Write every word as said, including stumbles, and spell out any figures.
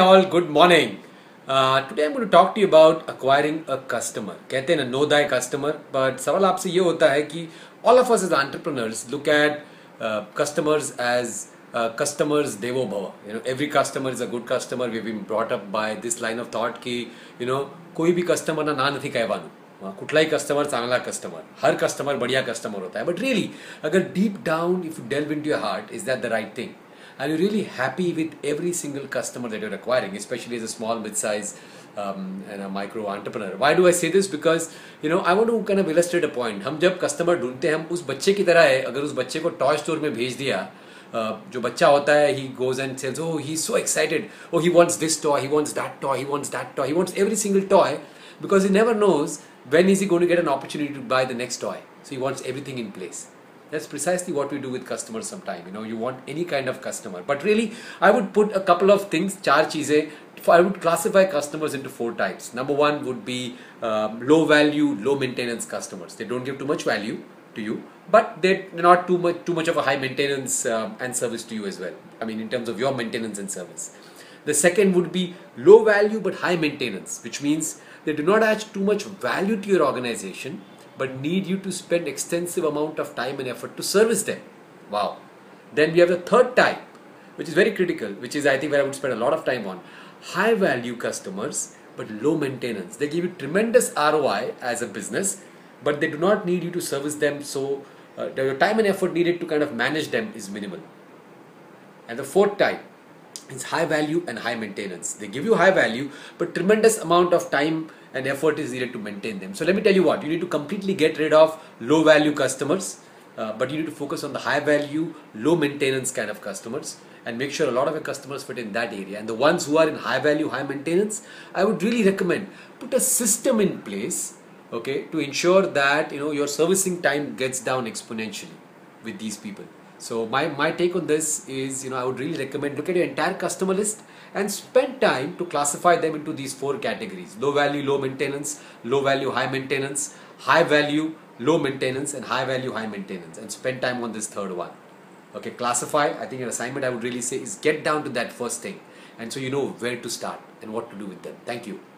All good morning. Uh, today I'm going to talk to you about acquiring a customer. कहते हैं ना know thy customer, but सवाल आपसे ये होता है कि all of us as entrepreneurs look at uh, customers as uh, customers devo bhava. You know, every customer is a good customer. We've been brought up by this line of thought कि you know कोई भी customer ना ना नहीं कहवानू. कुठलाही customer चांगला customer, हर customer बढ़िया कस्टमर होता है. But really, अगर deep down if you delve into your heart, is that the right thing? Are you really happy with every single customer that you're acquiring, especially as a small, mid-size um, and a micro entrepreneur? Why do I say this? Because you know I want to kind of illustrate a point. हम जब customer ढूंढते हैं, हम उस बच्चे की तरह है. अगर उस बच्चे को toy store में भेज दिया, जो बच्चा होता है, he goes and says, oh, he's so excited. Oh, he wants this toy, he wants that toy, he wants that toy, he wants every single toy, because he never knows when is he going to get an opportunity to buy the next toy. So he wants everything in place. That's precisely what we do with customers sometimes. You know, you want any kind of customer. But really, I would put a couple of things, char cheeze, I would classify customers into four types. Number one would be um, low value, low maintenance customers. They don't give too much value to you, but they're not too much, too much of a high maintenance um, and service to you as well. I mean, in terms of your maintenance and service. The second would be low value but high maintenance, which means they do not add too much value to your organization, but need you to spend extensive amount of time and effort to service them. Wow. Then we have the third type, which is very critical, which is I think where I would spend a lot of time on. High value customers, but low maintenance. They give you tremendous R O I as a business, but they do not need you to service them. So uh, your time and effort needed to kind of manage them is minimal. And the fourth type is high value and high maintenance. They give you high value, but tremendous amount of time and effort is needed to maintain them. So let me tell you what, you need to completely get rid of low value customers, uh, but you need to focus on the high value, low maintenance kind of customers and make sure a lot of your customers fit in that area. And the ones who are in high value, high maintenance, I would really recommend put a system in place, okay, to ensure that, you know, your servicing time gets down exponentially with these people. So my, my take on this is, you know, I would really recommend look at your entire customer list and spend time to classify them into these four categories: low value, low maintenance, low value, high maintenance, high value, low maintenance, and high value, high maintenance, and spend time on this third one. Okay, classify. I think your assignment I would really say is get down to that first thing, and so you know where to start and what to do with them. Thank you.